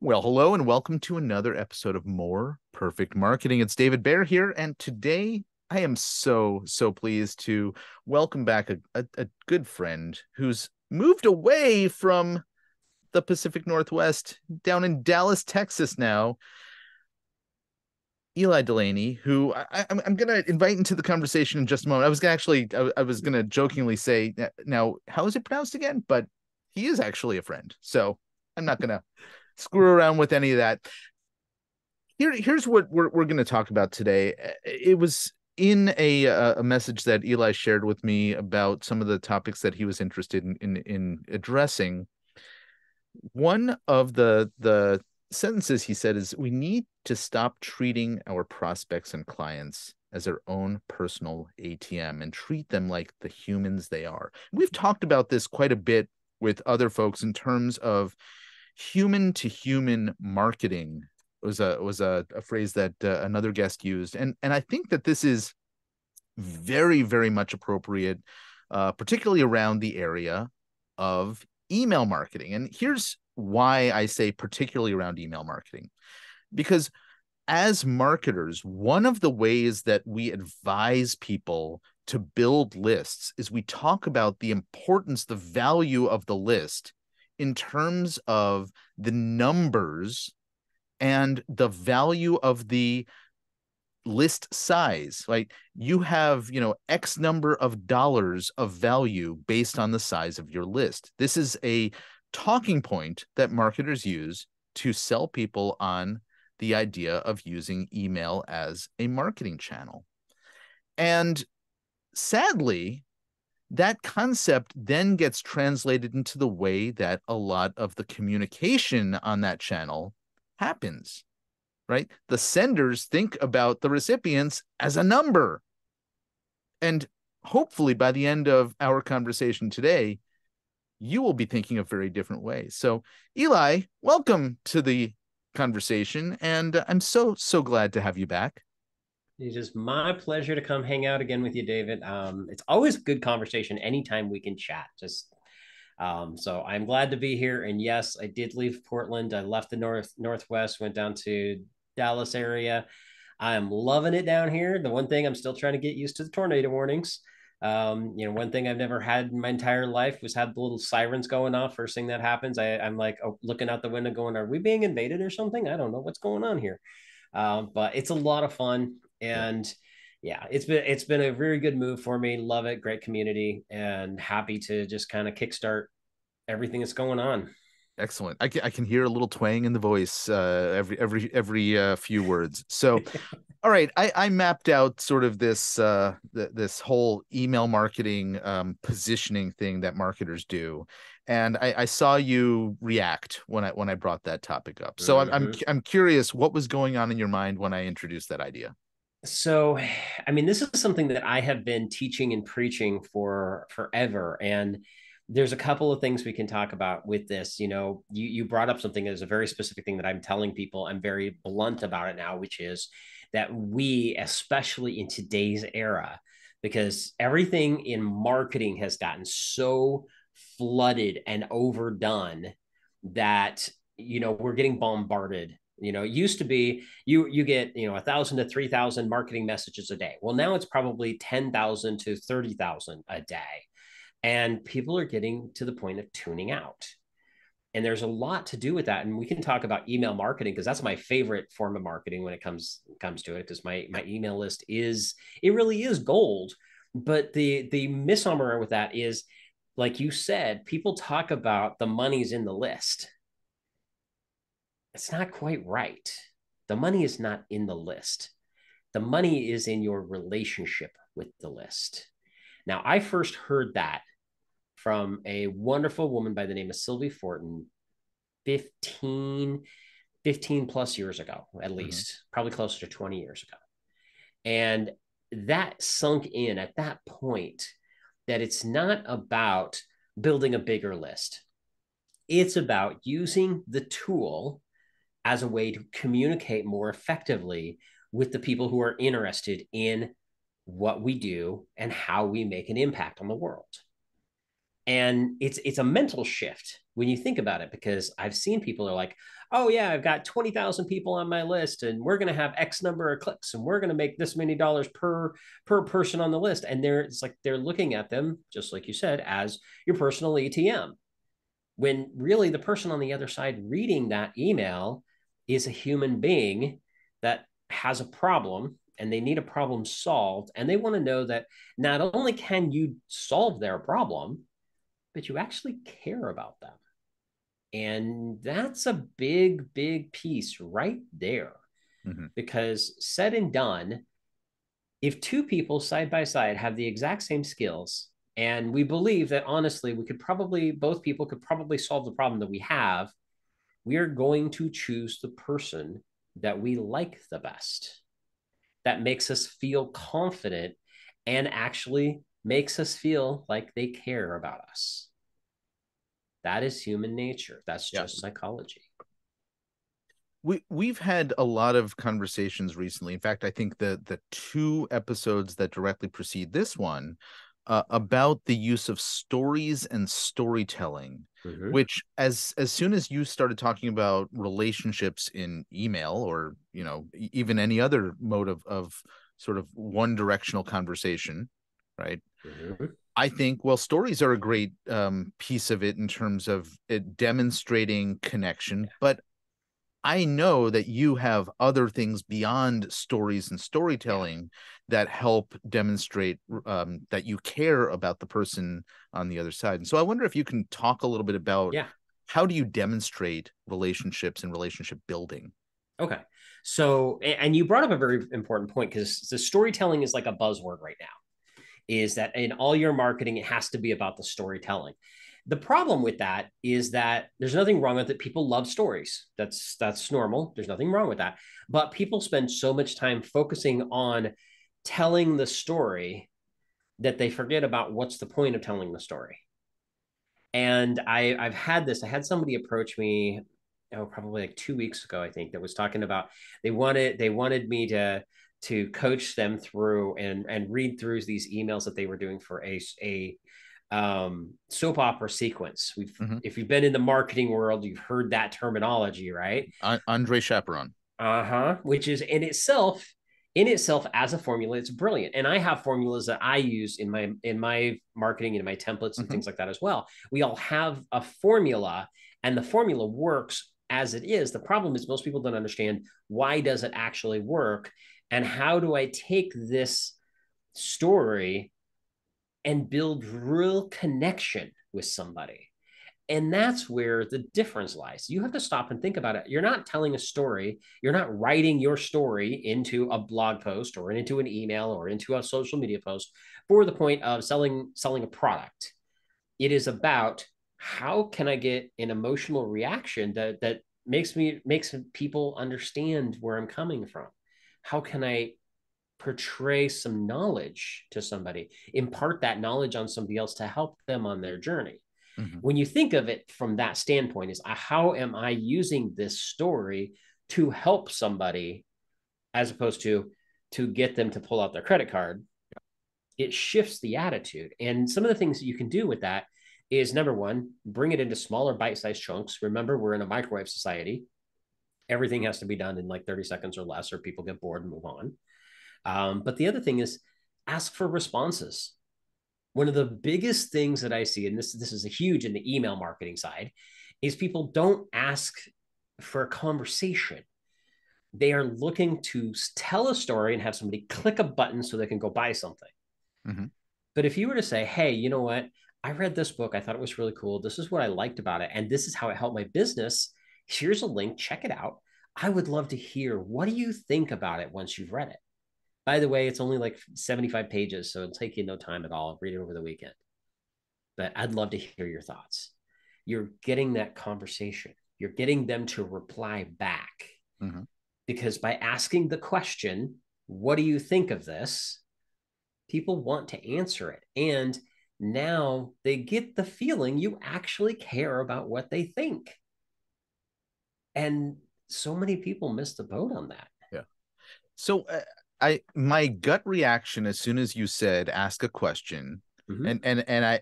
Well, hello and welcome to another episode of More Perfect Marketing. It's David Baer here, and today I am so pleased to welcome back a good friend who's moved away from the Pacific Northwest down in Dallas, Texas now. Ely Delaney, who I'm going to invite into the conversation in just a moment. I was going to jokingly say, now, how is it pronounced again? But he is actually a friend, so I'm not going to screw around with any of that. Here's what we're going to talk about today. It was in a message that Ely shared with me about some of the topics that he was interested in addressing. One of the sentences he said is, we need to stop treating our prospects and clients as their own personal ATM and treat them like the humans they are. We've talked about this quite a bit with other folks in terms of human-to-human marketing was a phrase that another guest used. And I think that this is very, very much appropriate, particularly around the area of email marketing. And here's why I say particularly around email marketing, because as marketers, one of the ways that we advise people to build lists is we talk about the importance, the value of the list in terms of the numbers and the value of the list size. Like you have, X number of dollars of value based on the size of your list. This is a talking point that marketers use to sell people on the idea of using email as a marketing channel. And sadly, that concept then gets translated into the way that a lot of the communication on that channel happens, right? The senders think about the recipients as a number. And hopefully by the end of our conversation today, you will be thinking a very different way. So Ely, welcome to the conversation. And I'm so glad to have you back. It's just my pleasure to come hang out again with you, David. It's always a good conversation anytime we can chat. So I'm glad to be here. And yes, I did leave Portland. I left the Northwest, went down to Dallas area. I'm loving it down here. The one thing I'm still trying to get used to the tornado warnings. One thing I've never had in my entire life was have the little sirens going off. First thing that happens, I'm like looking out the window going, are we being invaded or something? I don't know what's going on here. But it's a lot of fun. And yeah, it's been a very good move for me. Love it. Great community and happy to just kind of kickstart everything that's going on. Excellent. I can hear a little twang in the voice every few words. So, all right, I mapped out sort of this this whole email marketing positioning thing that marketers do, and I saw you react when I brought that topic up. So I'm curious what was going on in your mind when I introduced that idea. So, I mean, this is something that I have been teaching and preaching for forever. And there's a couple of things we can talk about with this. You brought up something that is a very specific thing that I'm telling people. I'm very blunt about it now, which is that we, especially in today's era, because everything in marketing has gotten so flooded and overdone that, we're getting bombarded. It used to be you get, 1,000 to 3,000 marketing messages a day. Well, now it's probably 10,000 to 30,000 a day. And people are getting to the point of tuning out. And there's a lot to do with that. And we can talk about email marketing because that's my favorite form of marketing when it comes to it, because my email list really is gold. But the misnomer with that is, like you said, people talk about the money's in the list. It's not quite right. The money is not in the list. The money is in your relationship with the list. Now, I first heard that from a wonderful woman by the name of Sylvie Fortin 15 plus years ago, at least, probably closer to 20 years ago. And that sunk in at that point that it's not about building a bigger list. It's about using the tool as a way to communicate more effectively with the people who are interested in what we do and how we make an impact on the world. And it's a mental shift when you think about it, because I've seen people are like, oh yeah, I've got 20,000 people on my list and we're going to have X number of clicks and we're going to make this many dollars per person on the list. And it's like, they're looking at them, just like you said, as your personal ATM, when really the person on the other side reading that email is a human being that has a problem and they need a problem solved. And they want to know that not only can you solve their problem, but you actually care about them. And that's a big, big piece right there. Mm-hmm. Because said and done, if two people side by side have the exact same skills, and we believe that honestly, we could probably, both people could probably solve the problem that we have, we are going to choose the person that we like the best, that makes us feel confident and actually makes us feel like they care about us. That is human nature. That's just psychology. We've had a lot of conversations recently. In fact, I think the two episodes that directly precede this one about the use of stories and storytelling, mm-hmm. which as soon as you started talking about relationships in email or, you know, even any other mode of sort of one directional conversation, right? Mm-hmm. I think, well, stories are a great piece of it in terms of it demonstrating connection, but I know that you have other things beyond stories and storytelling that help demonstrate that you care about the person on the other side. And so I wonder if you can talk a little bit about how do you demonstrate relationships and relationship building? Okay. So, and you brought up a very important point, because the storytelling is like a buzzword right now, is that in all your marketing, it has to be about the storytelling. The problem with that is that there's nothing wrong with it. People love stories. That's normal. There's nothing wrong with that. But people spend so much time focusing on telling the story that they forget about what's the point of telling the story. And I've had this. I had somebody approach me probably like 2 weeks ago, I think, that was talking about they wanted me to coach them through and read through these emails that they were doing for a soap opera sequence. Mm-hmm. If you've been in the marketing world, you've heard that terminology, right? Andre Chaperon. Which is in itself as a formula, it's brilliant. And I have formulas that I use in my marketing and my templates and mm-hmm. things like that as well. We all have a formula, and the formula works as it is. The problem is most people don't understand, why does it actually work? And how do I take this story and build real connection with somebody? And that's where the difference lies. You have to stop and think about it. You're not telling a story. You're not writing your story into a blog post or into an email or into a social media post for the point of selling a product. It is about, how can I get an emotional reaction that makes people understand where I'm coming from? How can I portray some knowledge to somebody, impart that knowledge on somebody else to help them on their journey? Mm-hmm. When you think of it from that standpoint, is how am I using this story to help somebody, as opposed to get them to pull out their credit card? It shifts the attitude. And some of the things that you can do with that is, number one, bring it into smaller bite-sized chunks. Remember, we're in a microwave society. Everything has to be done in like 30 seconds or less, or people get bored and move on. But the other thing is, ask for responses. One of the biggest things that I see, and this is a huge in the email marketing side, is people don't ask for a conversation. They are looking to tell a story and have somebody click a button so they can go buy something. Mm-hmm. But if you were to say, hey, you know what? I read this book. I thought it was really cool. This is what I liked about it. And this is how it helped my business. Here's a link. Check it out. I would love to hear, what do you think about it once you've read it? By the way, it's only like 75 pages, so it'll take you no time at all. Read it over the weekend. But I'd love to hear your thoughts. You're getting that conversation. You're getting them to reply back. Mm-hmm. Because by asking the question, what do you think of this? People want to answer it. And now they get the feeling you actually care about what they think. And so many people miss the boat on that. Yeah. So... my gut reaction as soon as you said ask a question, mm-hmm. and I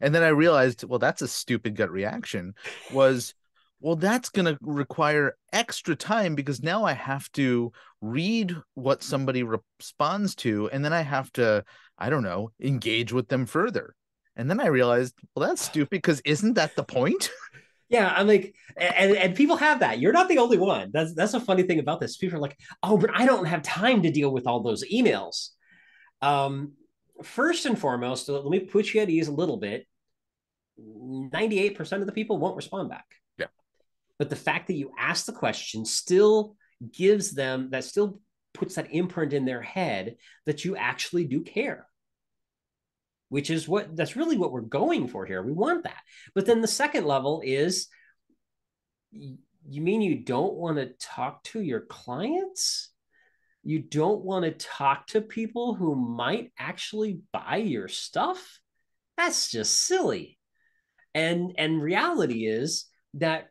And then I realized, well, that's a stupid gut reaction, was, well, that's going to require extra time because now I have to read what somebody responds to. And then I have to, I don't know, engage with them further. And then I realized, well, that's stupid because isn't that the point? Yeah, I'm like, and people have that. You're not the only one. That's a funny thing about this. People are like, oh, but I don't have time to deal with all those emails. First and foremost, let me put you at ease a little bit. 98% of the people won't respond back. Yeah. But the fact that you asked the question still gives them, that still puts that imprint in their head that you actually do care. Which is what, that's really what we're going for here. We want that. But then the second level is, you mean you don't want to talk to your clients? You don't want to talk to people who might actually buy your stuff? That's just silly. And reality is that,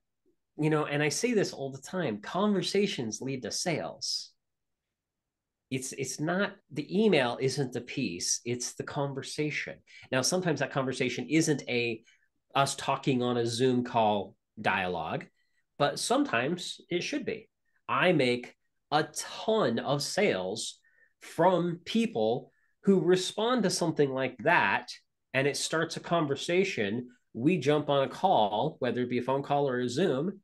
you know, and I say this all the time, conversations lead to sales. It's not, the email isn't the piece, it's the conversation. Now, sometimes that conversation isn't us talking on a Zoom call dialogue, but sometimes it should be. I make a ton of sales from people who respond to something like that, and it starts a conversation. We jump on a call, whether it be a phone call or a Zoom,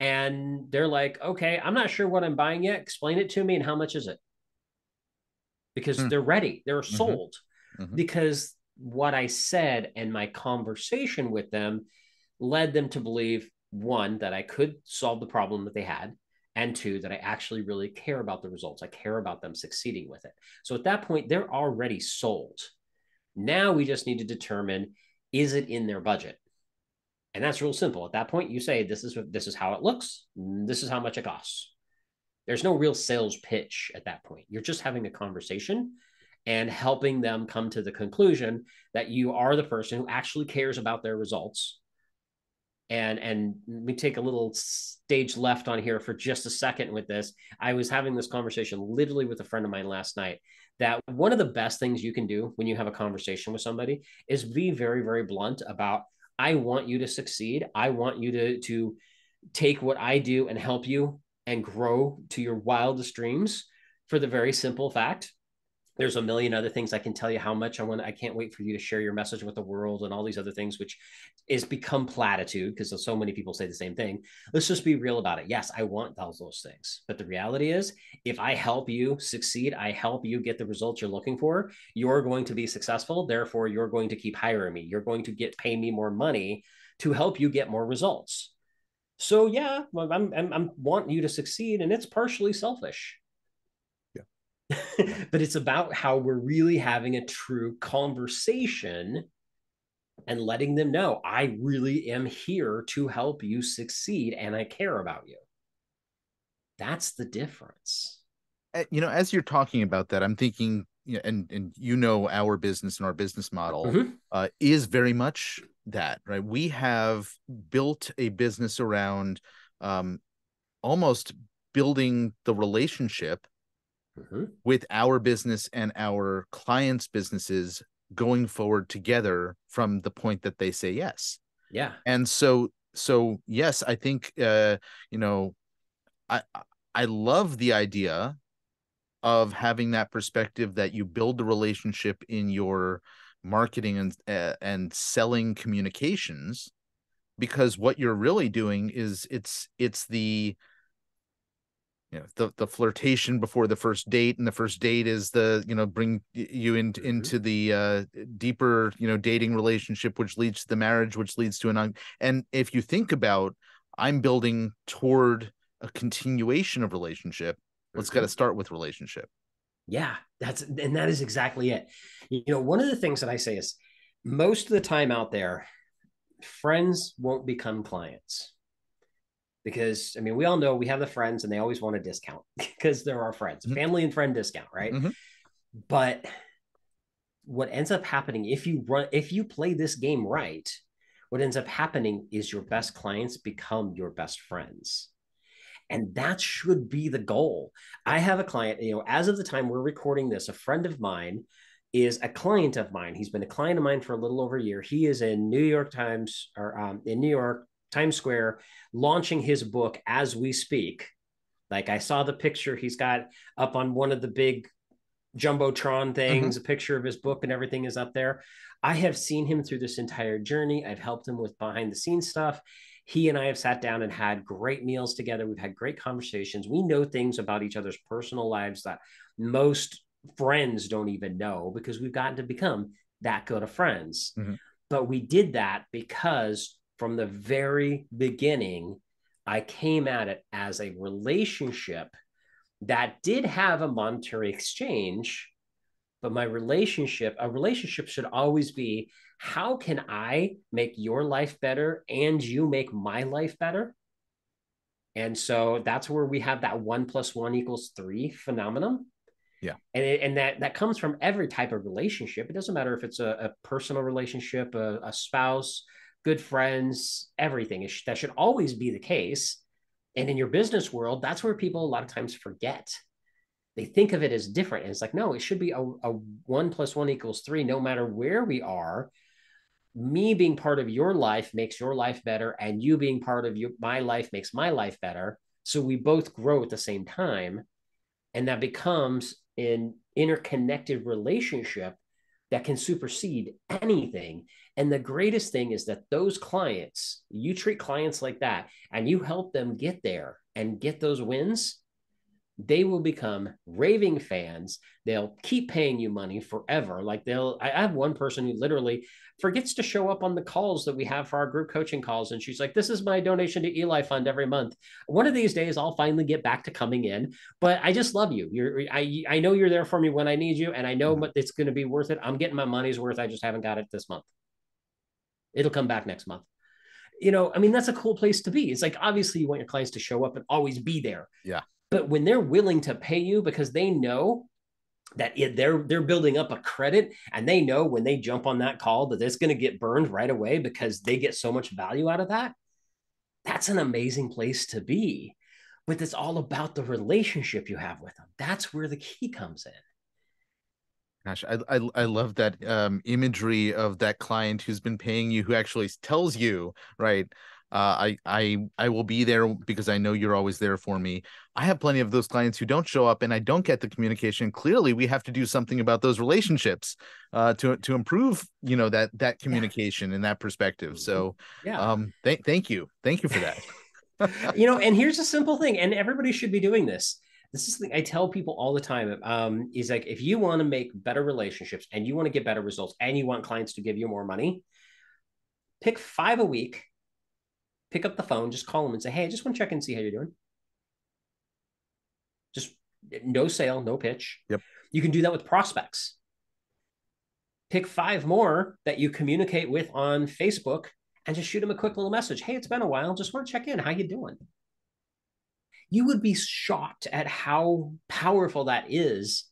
and they're like, okay, I'm not sure what I'm buying yet. Explain it to me and how much is it? Because they're ready, they're sold. Mm-hmm. Because what I said and my conversation with them led them to believe, one, that I could solve the problem that they had, and two, that I actually really care about the results. I care about them succeeding with it. So at that point, they're already sold. Now we just need to determine, is it in their budget? And that's real simple. At that point, you say, this is how it looks. This is how much it costs. There's no real sales pitch at that point. You're just having a conversation and helping them come to the conclusion that you are the person who actually cares about their results. And we take a little stage left on here for just a second with this. I was having this conversation literally with a friend of mine last night, that one of the best things you can do when you have a conversation with somebody is be very, very blunt about, I want you to succeed. I want you to take what I do and help you and grow to your wildest dreams, for the very simple fact, there's a million other things I can tell you how much I can't wait for you to share your message with the world and all these other things, which is become platitude because so many people say the same thing. Let's just be real about it. Yes, I want those things. But the reality is, if I help you succeed, I help you get the results you're looking for, you're going to be successful. Therefore, you're going to keep hiring me. You're going to pay me more money to help you get more results. So yeah, I'm wanting you to succeed, and it's partially selfish. Yeah. But it's about how we're really having a true conversation and letting them know, I really am here to help you succeed and I care about you. That's the difference. You know, as you're talking about that, I'm thinking, and you know, our business and our business model is very much that, right? We have built a business around almost building the relationship with our business and our clients' businesses going forward together from the point that they say yes. Yeah. And so yes, I think you know, I love the idea of having that perspective that you build the relationship in your marketing and selling communications, because what you're really doing is it's the, you know, the flirtation before the first date, and the first date is the, you know, bring you into the deeper, you know, dating relationship, which leads to the marriage, which leads to and if you think about, I'm building toward a continuation of relationship. Let's got to start with relationship. Yeah, that is exactly it. You know, one of the things that I say is, most of the time out there, friends won't become clients, because, I mean, we all know we have the friends and they always want a discount because they're our friends, family and friend discount, right? But what ends up happening, if you play this game right, what ends up happening is your best clients become your best friends. And that should be the goal. I have a client, you know, as of the time we're recording this, a friend of mine is a client of mine. He's been a client of mine for a little over a year. He is in Times Square, launching his book as we speak. Like, I saw the picture he's got up on one of the big Jumbotron things, mm-hmm. a picture of his book and everything is up there. I have seen him through this entire journey. I've helped him with behind the scenes stuff. He and I have sat down and had great meals together. We've had great conversations. We know things about each other's personal lives that most friends don't even know, because we've gotten to become that good of friends. Mm-hmm. But we did that because from the very beginning, I came at it as a relationship that did have a monetary exchange, but a relationship should always be, how can I make your life better and you make my life better? And so that's where we have that 1 + 1 = 3 phenomenon. Yeah. And that comes from every type of relationship. It doesn't matter if it's a personal relationship, a spouse, good friends, everything. That should always be the case. And in your business world, that's where people a lot of times forget. They think of it as different. And it's like, no, it should be a 1 + 1 = 3, no matter where we are. Me being part of your life makes your life better, and you being part of my life makes my life better. So we both grow at the same time. And that becomes an interconnected relationship that can supersede anything. And the greatest thing is that those clients, you treat clients like that, and you help them get there and get those wins, they will become raving fans. They'll keep paying you money forever. Like, I have one person who literally forgets to show up on the calls that we have for our group coaching calls. And she's like, this is my donation to Ely Fund every month. One of these days I'll finally get back to coming in, but I just love you. I know you're there for me when I need you. And I know it's going to be worth it. I'm getting my money's worth. I just haven't got it this month. It'll come back next month. You know, I mean, that's a cool place to be. It's like, obviously you want your clients to show up and always be there. Yeah. But when they're willing to pay you, because they know that they're building up a credit, and they know when they jump on that call that it's going to get burned right away because they get so much value out of that, that's an amazing place to be. But it's all about the relationship you have with them. That's where the key comes in. Gosh, I love that imagery of that client who's been paying you, who actually tells you, right, I will be there because I know you're always there for me. I have plenty of those clients who don't show up and I don't get the communication. Clearly, we have to do something about those relationships to improve, you know, that communication and that perspective. So yeah. Thank you for that. You know, and here's a simple thing, and everybody should be doing this. This is the thing I tell people all the time, is like, if you want to make better relationships and you want to get better results and you want clients to give you more money, pick 5 a week. Pick up the phone, just call them and say, hey, I just want to check in and see how you're doing. Just no sale, no pitch. Yep. You can do that with prospects. Pick 5 more that you communicate with on Facebook and just shoot them a quick little message. Hey, it's been a while. Just want to check in. How you doing? You would be shocked at how powerful that is.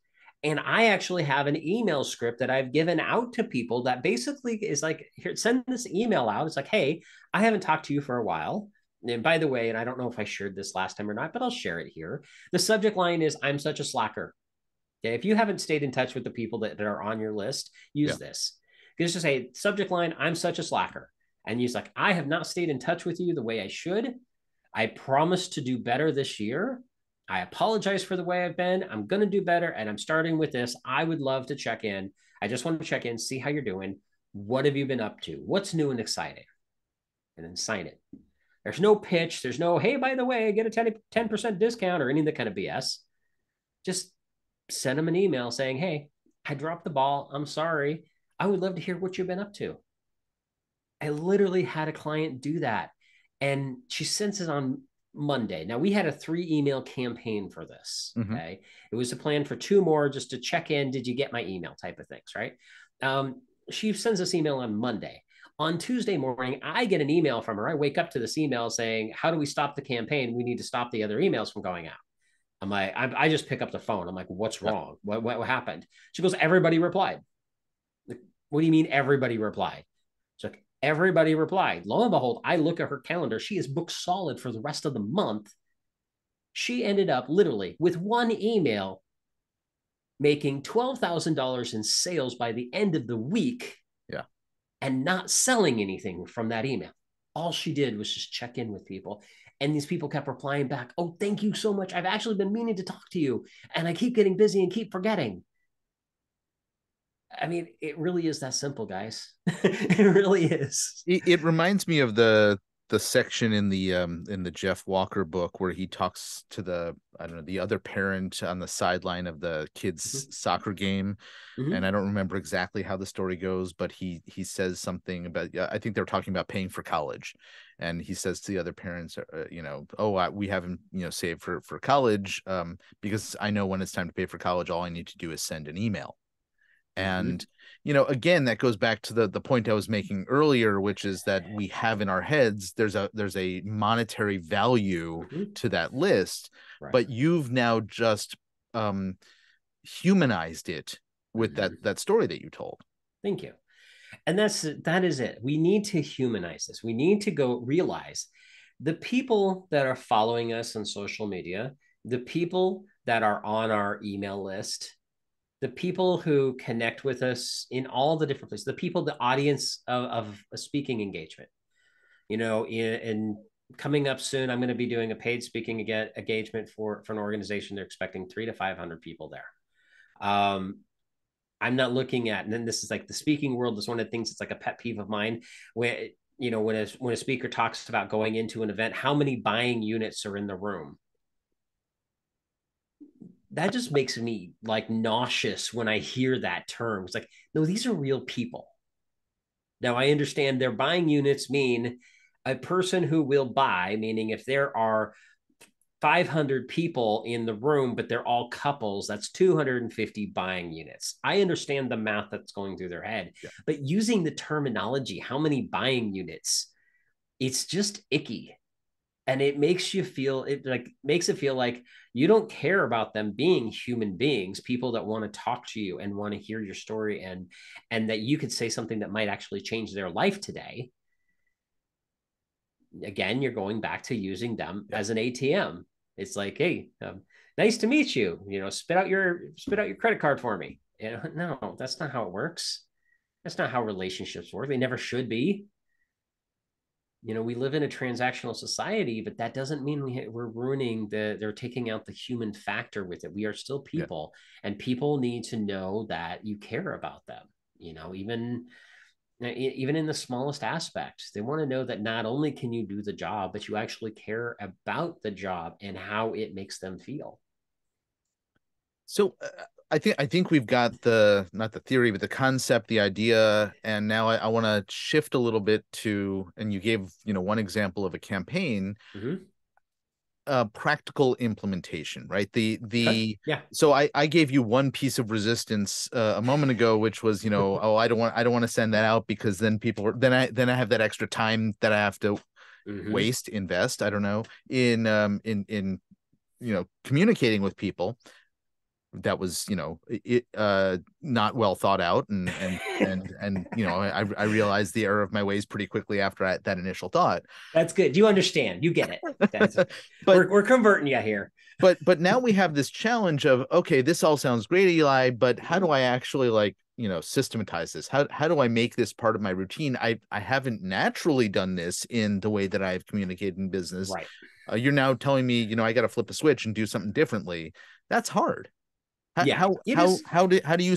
And I actually have an email script that I've given out to people that basically is like, here, send this email out. It's like, hey, I haven't talked to you for a while. And by the way, and I don't know if I shared this last time or not, but I'll share it here. The subject line is, I'm such a slacker. Okay, if you haven't stayed in touch with the people that are on your list, use this. Just to say, subject line, I'm such a slacker. And he's like, I have not stayed in touch with you the way I should. I promise to do better this year. I apologize for the way I've been. I'm going to do better. And I'm starting with this. I would love to check in. I just want to check in, see how you're doing. What have you been up to? What's new and exciting? And then sign it. There's no pitch. There's no, hey, by the way, get a 10% discount or any of that kind of BS. Just send them an email saying, hey, I dropped the ball. I'm sorry. I would love to hear what you've been up to. I literally had a client do that. And she sends it on Monday. Now, we had a 3-email campaign for this. Mm-hmm. Okay. It was a plan for 2 more just to check in. Did you get my email type of things, right? She sends this email on Monday. On Tuesday morning, I get an email from her. I wake up to this email saying, how do we stop the campaign? We need to stop the other emails from going out. I'm like, I just pick up the phone. I'm like, what's wrong? What happened? She goes, everybody replied. Like, what do you mean everybody replied? She's like, everybody replied. Lo and behold, I look at her calendar. She is booked solid for the rest of the month. She ended up literally with 1 email making $12,000 in sales by the end of the week, and not selling anything from that email. All she did was just check in with people. And these people kept replying back, "Oh, thank you so much. I've actually been meaning to talk to you, and I keep getting busy and keep forgetting." I mean, it really is that simple, guys. It really is. It reminds me of the section in the Jeff Walker book where he talks to the, I don't know, the other parent on the sideline of the kids' soccer game. And I don't remember exactly how the story goes, but he says something about, I think they were talking about paying for college. And he says to the other parents, you know, "Oh, we haven't, you know, saved for college, because I know when it's time to pay for college, all I need to do is send an email." And, you know, again, that goes back to the point I was making earlier, which is that we have in our heads, there's a monetary value to that list, but you've now just humanized it with that story that you told. Thank you. And that is it. We need to humanize this. We need to go realize the people that are following us on social media, the people that are on our email list, the people who connect with us in all the different places, the people, the audience of a speaking engagement, you know, in coming up soon, I'm going to be doing a paid speaking engagement for an organization. They're expecting 300 to 500 people there. I'm not looking at, and then this is like the speaking world is one of the things that's like a pet peeve of mine, where, you know, when a speaker talks about going into an event, how many buying units are in the room? That just makes me like nauseous when I hear that term. It's like, no, these are real people. Now I understand their buying units mean a person who will buy, meaning if there are 500 people in the room, but they're all couples, that's 250 buying units. I understand the math that's going through their head, but using the terminology, how many buying units, it's just icky. And it makes you feel like you don't care about them being human beings, people that want to talk to you and want to hear your story and that you could say something that might actually change their life today. Again, you're going back to using them as an ATM. It's like, "Hey, nice to meet you. You know, spit out your credit card for me." You know, no, that's not how it works. That's not how relationships work. They never should be. You know, we live in a transactional society, but that doesn't mean we're ruining they're taking out the human factor with it. We are still people, and people need to know that you care about them, you know, even in the smallest aspect. They want to know that not only can you do the job, but you actually care about the job and how it makes them feel. So I think we've got not the theory, but the concept, the idea. And now I want to shift a little bit to, and you gave, you know, one example of a campaign, practical implementation, right? So I gave you one piece of resistance a moment ago, which was, you know, oh, I don't want to send that out because then I have that extra time that I have to waste, invest, I don't know, in, you know, communicating with people. That was, you know, not well thought out, and you know, I realized the error of my ways pretty quickly after that initial thought. That's good. You understand. You get it. But we're converting you here. But now we have this challenge of, okay, this all sounds great, Ely, but how do I actually, like, you know, systematize this? How do I make this part of my routine? I haven't naturally done this in the way that I've communicated in business. Right. You're now telling me, you know, I got to flip a switch and do something differently. That's hard. How do you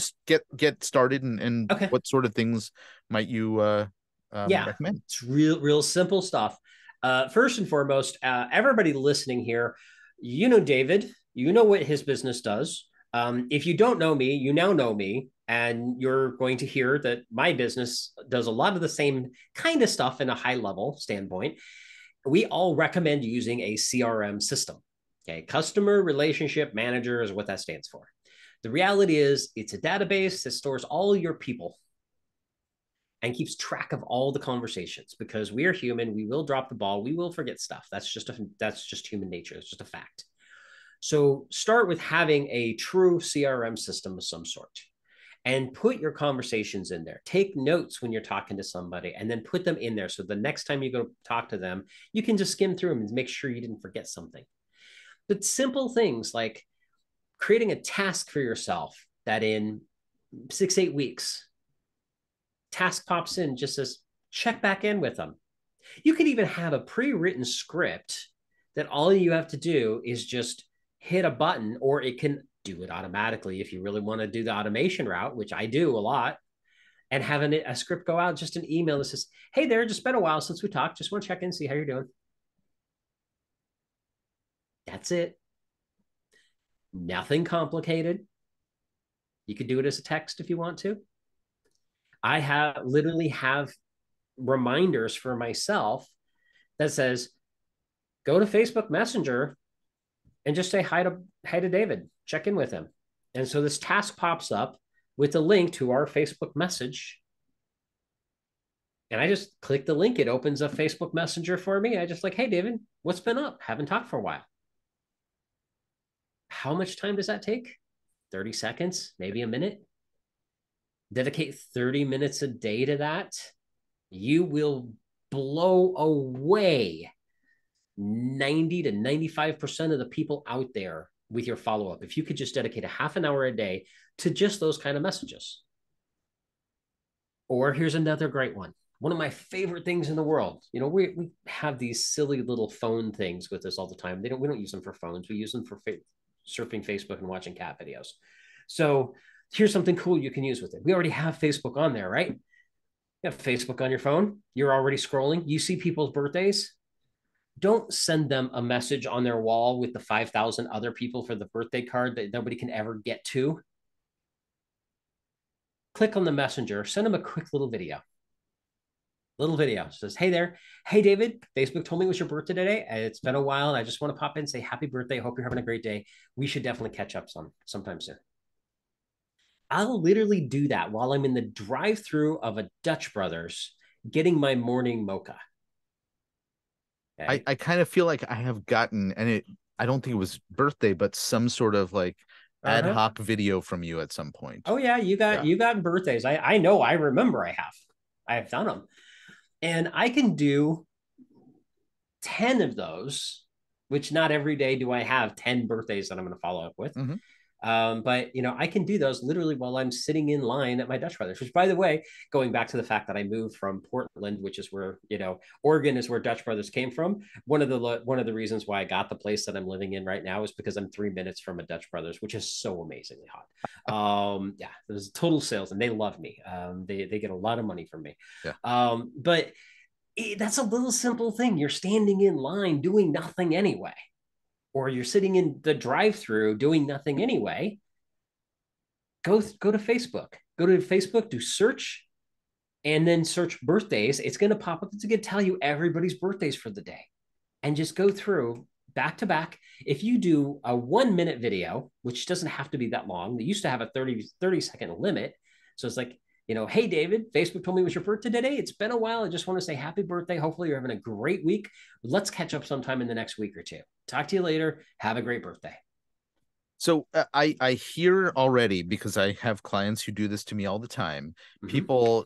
get started and what sort of things might you recommend? It's real simple stuff. First and foremost, everybody listening here, you know David, you know what his business does. If you don't know me, you now know me, and you're going to hear that my business does a lot of the same kind of stuff in a high level standpoint. We all recommend using a CRM system. Okay, customer relationship manager is what that stands for. The reality is it's a database that stores all your people and keeps track of all the conversations, because we are human. We will drop the ball. We will forget stuff. That's just human nature. It's just a fact. So start with having a true CRM system of some sort and put your conversations in there. Take notes when you're talking to somebody and then put them in there. So the next time you go talk to them, you can just skim through them and make sure you didn't forget something. But simple things like, creating a task for yourself that in 6-8 weeks, task pops in, just says, check back in with them. You could even have a pre-written script that all you have to do is just hit a button, or it can do it automatically if you really want to do the automation route, which I do a lot, and have a script go out, just an email that says, hey there, just been a while since we talked. Just want to check in, see how you're doing. That's it. Nothing complicated. You could do it as a text if you want to. I have literally have reminders for myself that says, go to Facebook Messenger and just say hi to David, check in with him. And so this task pops up with a link to our Facebook message. And I just click the link. It opens a Facebook Messenger for me. I just like, hey, David, what's been up? Haven't talked for a while. How much time does that take? 30 seconds, maybe a minute. Dedicate 30 minutes a day to that. You will blow away 90 to 95% of the people out there with your follow-up. If you could just dedicate a half an hour a day to just those kind of messages. Or here's another great one. One of my favorite things in the world. You know, we have these silly little phone things with us all the time. We don't use them for phones. We use them for surfing Facebook and watching cat videos. So here's something cool you can use with it. We already have Facebook on there, right? You have Facebook on your phone. You're already scrolling. You see people's birthdays. Don't send them a message on their wall with the 5,000 other people for the birthday card that nobody can ever get to. Click on the messenger, send them a quick little video. Little video says, hey there. Hey, David, Facebook told me it was your birthday today. It's been a while. And I just want to pop in and say happy birthday. Hope you're having a great day. We should definitely catch up sometime soon. I'll literally do that while I'm in the drive-through of a Dutch Brothers getting my morning mocha. Okay. I kind of feel like I have gotten, and I don't think it was birthday, but some sort of like ad hoc video from you at some point. Oh yeah, you got birthdays. I know, I remember I have done them. And I can do 10 of those, which not every day do I have 10 birthdays that I'm going to follow up with. Mm-hmm. But you know, I can do those literally while I'm sitting in line at my Dutch Brothers, which, by the way, going back to the fact that I moved from Portland, which is where, you know, Oregon is where Dutch Brothers came from. One of the reasons why I got the place that I'm living in right now is because I'm 3 minutes from a Dutch Brothers, which is so amazingly hot. Yeah, there's total sales and they love me. They get a lot of money from me. Yeah. But that's a little simple thing. You're standing in line doing nothing anyway. Or you're sitting in the drive-through doing nothing anyway. Go to Facebook. Go to Facebook, do search, and then search birthdays. It's going to pop up. It's going to tell you everybody's birthdays for the day. And just go through back to back. If you do a 1-minute video, which doesn't have to be that long. They used to have a 30-second limit. So it's like, you know, hey, David, Facebook told me it was your birthday today. It's been a while. I just want to say happy birthday. Hopefully you're having a great week. Let's catch up sometime in the next week or two. Talk to you later. Have a great birthday. So I hear already, because I have clients who do this to me all the time, mm-hmm. people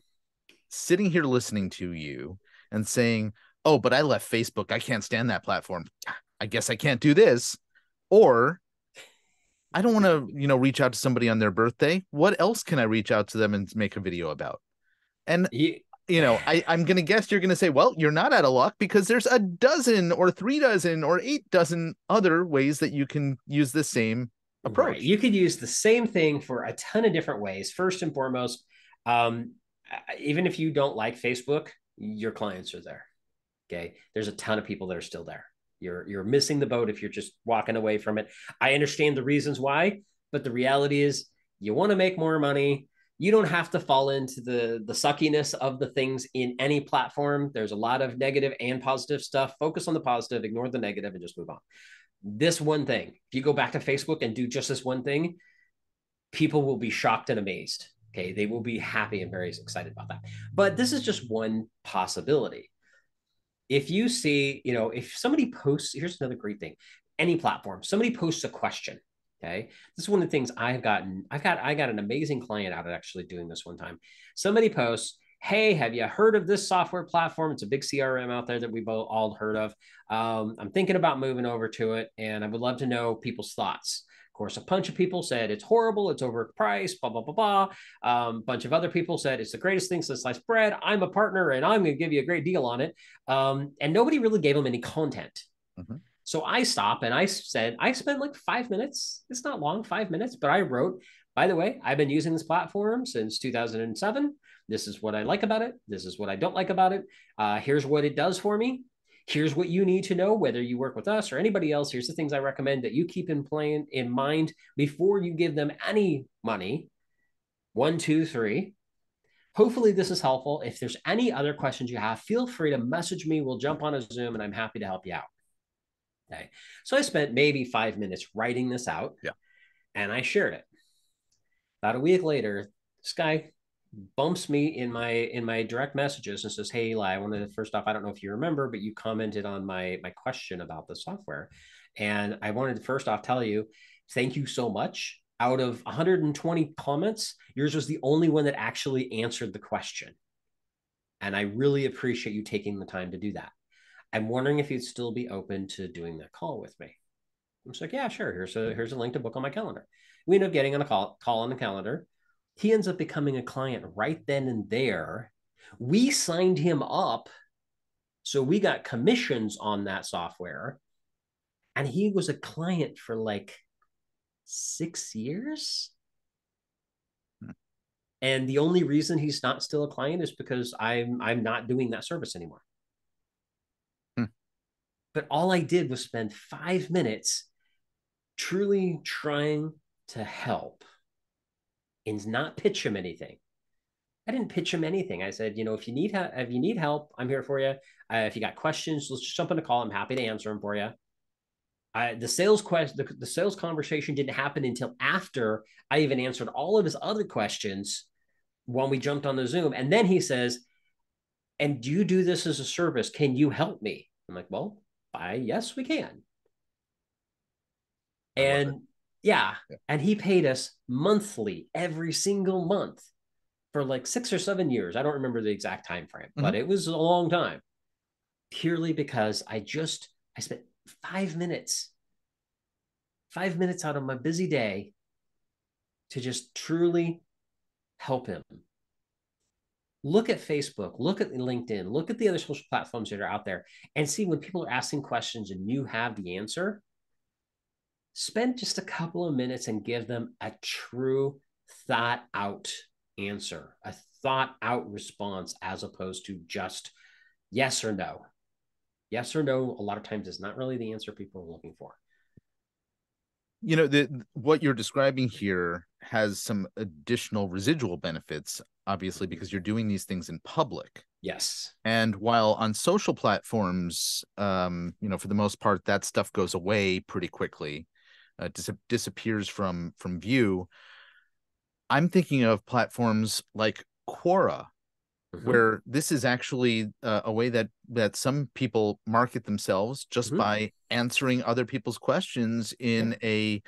sitting here listening to you and saying, oh, but I left Facebook. I can't stand that platform. I guess I can't do this. Or I don't want to, you know, reach out to somebody on their birthday. What else can I reach out to them and make a video about? And, you know, I'm going to guess you're going to say, well, you're not out of luck, because there's a dozen or 3 dozen or 8 dozen other ways that you can use the same approach. Right. You could use the same thing for a ton of different ways. First and foremost, even if you don't like Facebook, your clients are there. Okay. There's a ton of people that are still there. You're missing the boat if you're just walking away from it. I understand the reasons why, but the reality is you want to make more money. You don't have to fall into the suckiness of the things in any platform. There's a lot of negative and positive stuff. Focus on the positive, ignore the negative, and just move on. This one thing, if you go back to Facebook and do just this one thing, people will be shocked and amazed. Okay, they will be happy and very excited about that. But this is just one possibility. If you see, you know, if somebody posts, here's another great thing, any platform, somebody posts a question. Okay. This is one of the things I got an amazing client out of actually doing this one time. Somebody posts, hey, have you heard of this software platform? It's a big CRM out there that we've all heard of. I'm thinking about moving over to it, and I would love to know people's thoughts. Of course, a bunch of people said it's horrible, it's overpriced, blah, blah, blah, blah. A bunch of other people said it's the greatest thing since sliced bread. I'm a partner and I'm going to give you a great deal on it. And nobody really gave them any content. Mm-hmm. So I stopped and I said, I spent like 5 minutes. It's not long, 5 minutes, but I wrote, by the way, I've been using this platform since 2007. This is what I like about it. This is what I don't like about it. Here's what it does for me. Here's what you need to know, whether you work with us or anybody else. Here's the things I recommend that you keep in mind before you give them any money. 1, 2, 3. Hopefully this is helpful. If there's any other questions you have, feel free to message me. We'll jump on a Zoom and I'm happy to help you out. Okay. So I spent maybe 5 minutes writing this out, and I shared it. About a week later, this guy bumps me in my direct messages and says, "Hey, Eli, I wanted to, first off, I don't know if you remember, but you commented on my question about the software. And I wanted to first off tell you, thank you so much. Out of 120 comments, yours was the only one that actually answered the question. And I really appreciate you taking the time to do that. I'm wondering if you'd still be open to doing that call with me." I'm just like, "Yeah, sure. Here's a link to book on my calendar." We end up getting on a call on the calendar. He ends up becoming a client right then and there. We signed him up. So we got commissions on that software. And he was a client for like 6 years. And the only reason he's not still a client is because I'm not doing that service anymore. But all I did was spend 5 minutes truly trying to help and not pitch him anything. I didn't pitch him anything. I said, you know, if you need help, I'm here for you. If you got questions, let's just jump on a call. I'm happy to answer them for you. The sales conversation didn't happen until after I even answered all of his other questions when we jumped on the Zoom. And then he says, "And do you do this as a service? Can you help me?" I'm like, "Well, yes, we can." And yeah. And he paid us monthly, every single month for like 6 or 7 years. I don't remember the exact time frame, but it was a long time, purely because I spent 5 minutes out of my busy day to just truly help him. Look at Facebook, look at LinkedIn, look at the other social platforms that are out there and see when people are asking questions and you have the answer, spend just a couple of minutes and give them a true thought out answer, a thought out response, as opposed to just yes or no. Yes or no, a lot of times is not really the answer people are looking for. You know, what you're describing here has some additional residual benefits, obviously, because you're doing these things in public. Yes. And while on social platforms, you know, for the most part, that stuff goes away pretty quickly, disappears from view. I'm thinking of platforms like Quora, where this is actually a way that some people market themselves just by answering other people's questions in a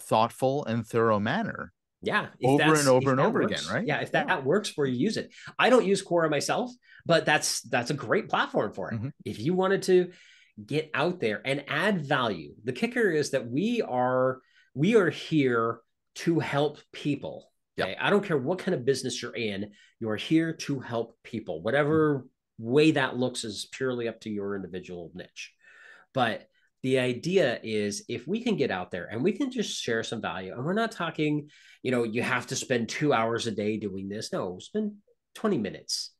thoughtful and thorough manner. Yeah. Over and over again, right? Yeah. If that works for you, use it. I don't use Quora myself, but that's a great platform for it. If you wanted to get out there and add value, the kicker is that we are here to help people. Okay. Yep. I don't care what kind of business you're in. You're here to help people. Whatever way that looks is purely up to your individual niche. But the idea is if we can get out there and we can just share some value, and we're not talking, you know, you have to spend 2 hours a day doing this. No, spend 20 minutes.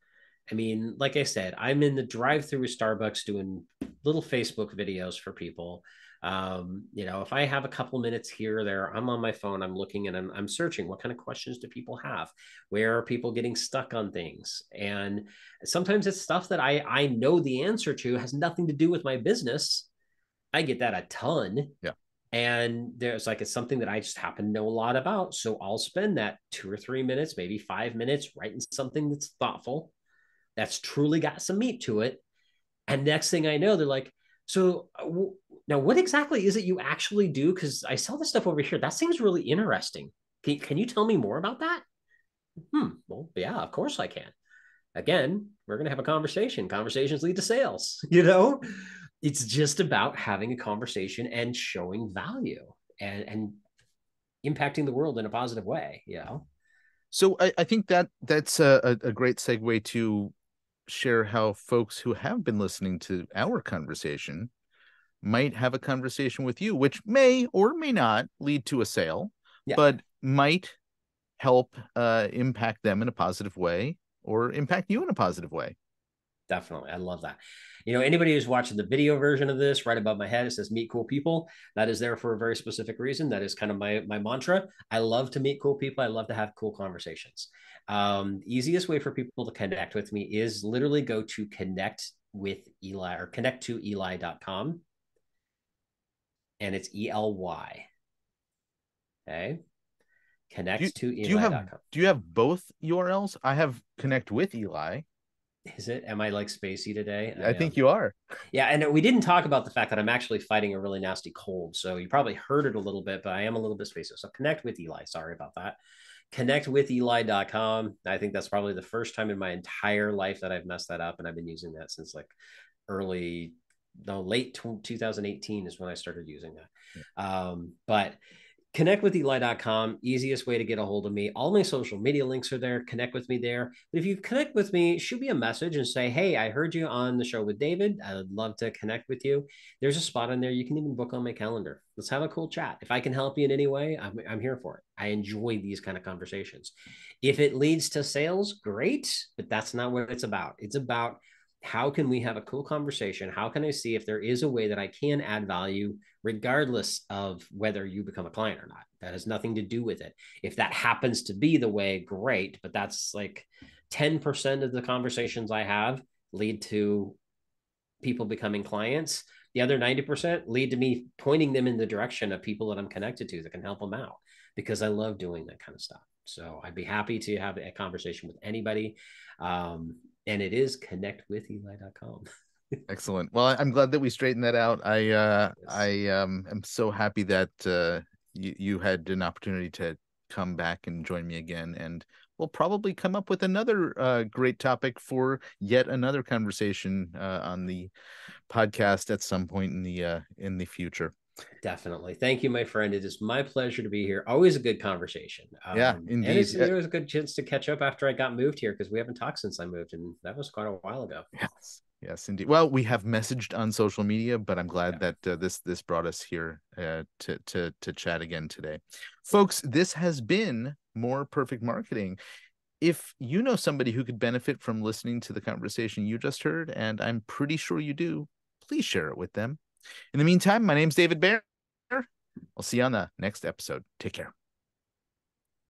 I mean, like I said, I'm in the drive-through with Starbucks doing little Facebook videos for people. You know, if I have a couple minutes here or there, I'm on my phone, I'm looking and I'm searching. What kind of questions do people have? Where are people getting stuck on things? And sometimes it's stuff that I know the answer to, has nothing to do with my business. I get that a ton. Yeah. And it's something that I just happen to know a lot about. So I'll spend that 2 or 3 minutes, maybe 5 minutes writing something that's thoughtful, that's truly got some meat to it. And next thing I know, they're like, "So now what exactly is it you actually do? Because I saw this stuff over here. That seems really interesting. Can you tell me more about that?" Well, yeah, of course I can. Again, we're going to have a conversation. Conversations lead to sales. You know, it's just about having a conversation and showing value. and impacting the world in a positive way, you know? So I think that that's a great segue to share how folks who have been listening to our conversation might have a conversation with you, which may or may not lead to a sale, yeah, but might help impact them in a positive way or impact you in a positive way. Definitely. I love that. You know, anybody who's watching the video version of this, right above my head, it says meet cool people. That is there for a very specific reason. That is kind of my mantra. I love to meet cool people. I love to have cool conversations. Easiest way for people to connect with me is literally go to connect with Ely or connect to Ely.com. And it's E-L-Y. Okay. Connect to Ely.com. Do you have both URLs? I have connect with Ely. Is it? Am I like spacey today? I think you are. Yeah. And we didn't talk about the fact that I'm actually fighting a really nasty cold. So you probably heard it a little bit, but I am a little bit spacey. So connect with Ely. Sorry about that. Connectwithely.com. I think that's probably the first time in my entire life that I've messed that up. And I've been using that since like late 2018 is when I started using that. Yeah. But connectwithely.com, easiest way to get a hold of me. All my social media links are there. Connect with me there. But if you connect with me, shoot me a message and say, hey, I heard you on the show with David. I would love to connect with you. There's a spot on there. You can even book on my calendar. Let's have a cool chat. If I can help you in any way, I'm here for it. I enjoy these kind of conversations. If it leads to sales, great, but that's not what it's about. It's about how can we have a cool conversation? How can I see if there is a way that I can add value regardless of whether you become a client or not? That has nothing to do with it. If that happens to be the way, great. But that's like 10% of the conversations I have lead to people becoming clients. The other 90% lead to me pointing them in the direction of people that I'm connected to that can help them out, because I love doing that kind of stuff. So I'd be happy to have a conversation with anybody. And it is connectwithely.com. Excellent. Well, I'm glad that we straightened that out. I am so happy that you had an opportunity to come back and join me again. And we'll probably come up with another great topic for yet another conversation on the podcast at some point in the future. Definitely. Thank you, my friend. It is my pleasure to be here. Always a good conversation. Yeah, indeed. And there was a good chance to catch up after I got moved here, because we haven't talked since I moved, and that was quite a while ago. Yes, yes, indeed. Well, we have messaged on social media, but I'm glad that this brought us here to chat again today. Folks, this has been More Perfect Marketing. If you know somebody who could benefit from listening to the conversation you just heard, and I'm pretty sure you do, please share it with them. In the meantime, my name's David Baer. I'll see you on the next episode. Take care.